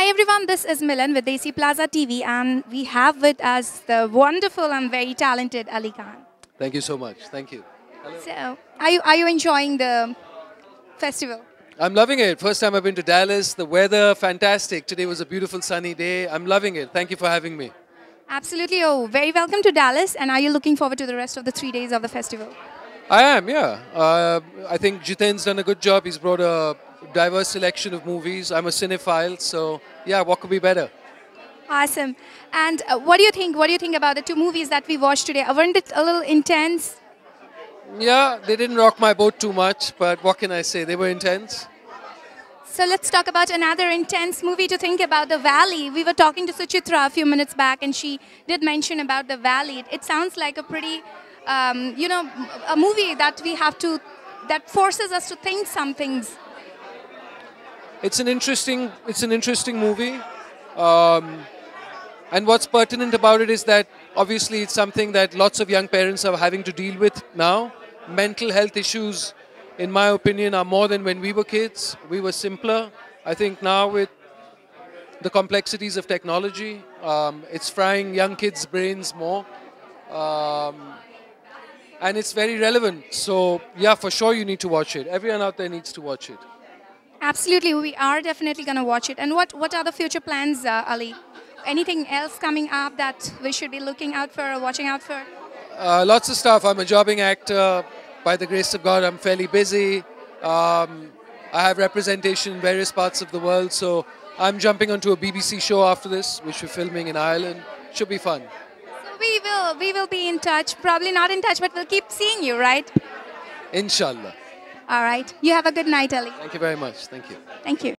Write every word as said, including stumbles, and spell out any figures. Hi everyone, this is Milan with Desi Plaza T V, and we have with us the wonderful and very talented Alyy Khan. Thank you so much. Thank you. Hello. So, are you, are you enjoying the festival? I'm loving it. First time I've been to Dallas. The weather, fantastic. Today was a beautiful sunny day. I'm loving it. Thank you for having me. Absolutely. Oh, very welcome to Dallas. And are you looking forward to the rest of the three days of the festival? I am, yeah. Uh, I think Jiten's done a good job. He's brought a diverse selection of movies. I'm a cinephile, so yeah, what could be better? Awesome. And uh, what do you think? What do you think about the two movies that we watched today? Weren't it a little intense? Yeah, they didn't rock my boat too much, but what can I say? They were intense. So let's talk about another intense movie to think about, The Valley. We were talking to Suchitra a few minutes back, and she did mention about The Valley. It, it sounds like a pretty, um, you know, a movie that we have to, that forces us to think some things. It's an interesting, it's an interesting movie, um, and what's pertinent about it is that obviously it's something that lots of young parents are having to deal with now. Mental health issues, in my opinion, are more than when we were kids. We were simpler. I think now with the complexities of technology, um, it's frying young kids' brains more, um, and it's very relevant. So yeah, for sure you need to watch it. Everyone out there needs to watch it. Absolutely, we are definitely going to watch it. And what, what are the future plans, uh, Alyy? Anything else coming up that we should be looking out for or watching out for? Uh, lots of stuff. I'm a jobbing actor. By the grace of God, I'm fairly busy. Um, I have representation in various parts of the world. So I'm jumping onto a B B C show after this, which we're filming in Ireland. Should be fun. So we will, we will be in touch. Probably not in touch, but we'll keep seeing you, right? Inshallah. All right. You have a good night, Alyy. Thank you very much. Thank you. Thank you.